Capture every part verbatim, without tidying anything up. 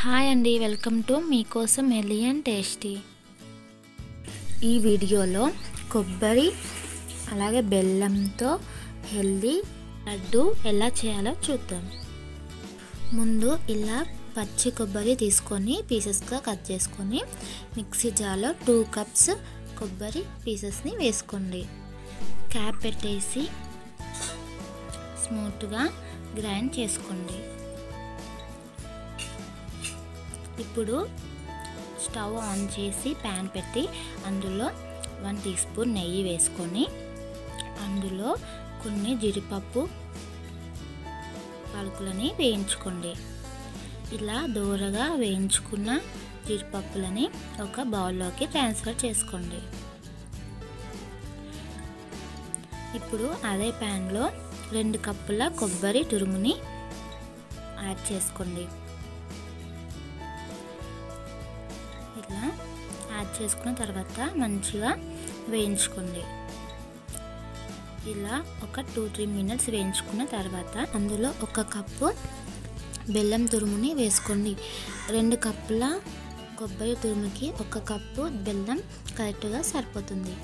Hi అండి, welcome to మీకోసం healthy and tasty. ఈ వీడియోలో కొబ్బరి అలాగే బెల్లంతో హెల్తీ లడ్డు ఎలా చేయాలో చూద్దాం. ముందు ఇలా పచ్చి కొబ్బరి తీసుకొని పీసెస్గా కట్ చేసుకొని మిక్సీ జార్లో టూ కప్స్ కొబ్బరి పీసెస్ని వేసుకోండి. క్యాప్ పెట్టేసి స్మూత్గా గ్రైండ్ చేసుకోండి. ఇప్పుడు స్టవ్ ఆన్ చేసి ప్యాన్ పెట్టి అందులో వన్ టీ స్పూన్ నెయ్యి వేసుకొని అందులో కొన్ని జీడిపప్పు పలుకులని వేయించుకోండి. ఇలా దూరగా వేయించుకున్న జీడిపప్పులని ఒక బౌల్లోకి ట్రాన్స్ఫర్ చేసుకోండి. ఇప్పుడు అదే ప్యాన్లో రెండు కప్పుల కొబ్బరి తురుముని యాడ్ చేసుకోండి. ఇలా యాడ్ చేసుకున్న తర్వాత మంచిగా వేయించుకోండి. ఇలా ఒక టూ త్రీ మినిట్స్ వేయించుకున్న తర్వాత అందులో ఒక కప్పు బెల్లం తురుముని వేసుకోండి. రెండు కప్పుల కొబ్బరి తురుముకి ఒక కప్పు బెల్లం కరెక్ట్గా సరిపోతుంది.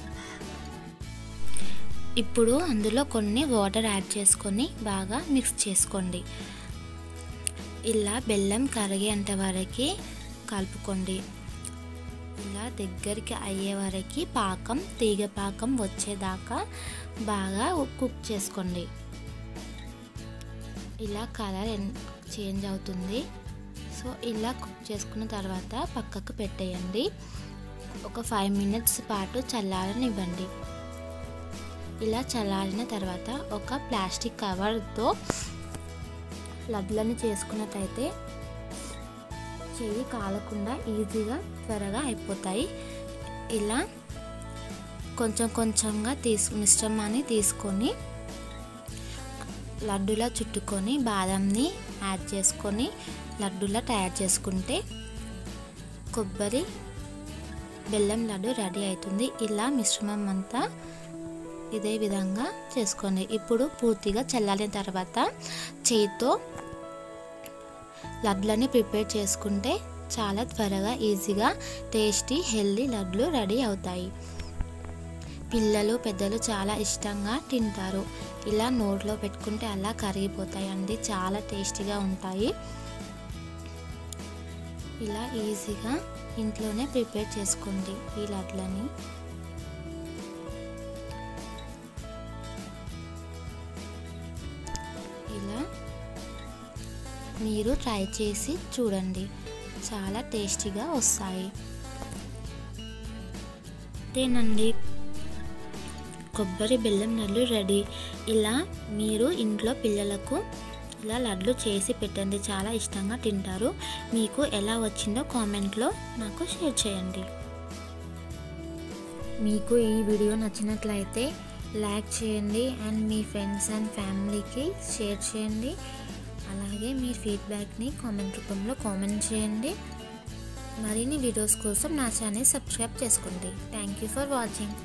ఇప్పుడు అందులో కొన్ని వాటర్ యాడ్ చేసుకొని బాగా మిక్స్ చేసుకోండి. ఇలా బెల్లం కరిగేంత వరకు కలుపుకోండి. ఇలా దగ్గరికి అయ్యే వరకు పాకం తీగ పాకం వచ్చేదాకా బాగా కుక్ చేసుకోండి. ఇలా కలర్ చేంజ్ అవుతుంది. సో ఇలా కుక్ చేసుకున్న తర్వాత పక్కకు పెట్టేయండి. ఒక ఫైవ్ మినిట్స్ పాటు చల్లారనివ్వండి. ఇలా చల్లారిన తర్వాత ఒక ప్లాస్టిక్ కవర్తో లడ్లని చేసుకున్నట్టయితే చెయ్యి కాలకుండా ఈజీగా త్వరగా అయిపోతాయి. ఇలా కొంచెం కొంచెంగా తీసుకు మిశ్రమాన్ని తీసుకొని లడ్డులా చుట్టుకొని బాదంని యాడ్ చేసుకొని లడ్డులా తయారు చేసుకుంటే కొబ్బరి బెల్లం లడ్డు రెడీ అవుతుంది. ఇలా మిశ్రమం అంతా ఇదే విధంగా చేసుకోండి. ఇప్పుడు పూర్తిగా చల్లారిన తర్వాత చేతితో లడ్లని ప్రిపేర్ చేసుకుంటే చాలా త్వరగా ఈజీగా టేస్టీ హెల్దీ లడ్లు రెడీ అవుతాయి. పిల్లలు పెద్దలు చాలా ఇష్టంగా తింటారు. ఇలా నోట్లో పెట్టుకుంటే అలా కరిగిపోతాయండి, చాలా టేస్టీగా ఉంటాయి. ఇలా ఈజీగా ఇంట్లోనే ప్రిపేర్ చేసుకోండి ఈ లడ్లని. ఇలా మీరు ట్రై చేసి చూడండి, చాలా టేస్టీగా వస్తాయి. అంతేనండి, కొబ్బరి బెల్లం లడ్లు రెడీ. ఇలా మీరు ఇంట్లో పిల్లలకు ఇలా లడ్లు చేసి పెట్టండి, చాలా ఇష్టంగా తింటారు. మీకు ఎలా వచ్చిందో కామెంట్లో నాకు షేర్ చేయండి. మీకు ఈ వీడియో నచ్చినట్లయితే లైక్ చేయండి అండ్ మీ ఫ్రెండ్స్ అండ్ ఫ్యామిలీకి షేర్ చేయండి. అలాగే మీ ఫీడ్బ్యాక్ని కామెంట్ రూపంలో కామెంట్ చేయండి. మరిన్ని వీడియోస్ కోసం నా ఛానల్ సబ్స్క్రైబ్ చేసుకోండి. Thank you for watching.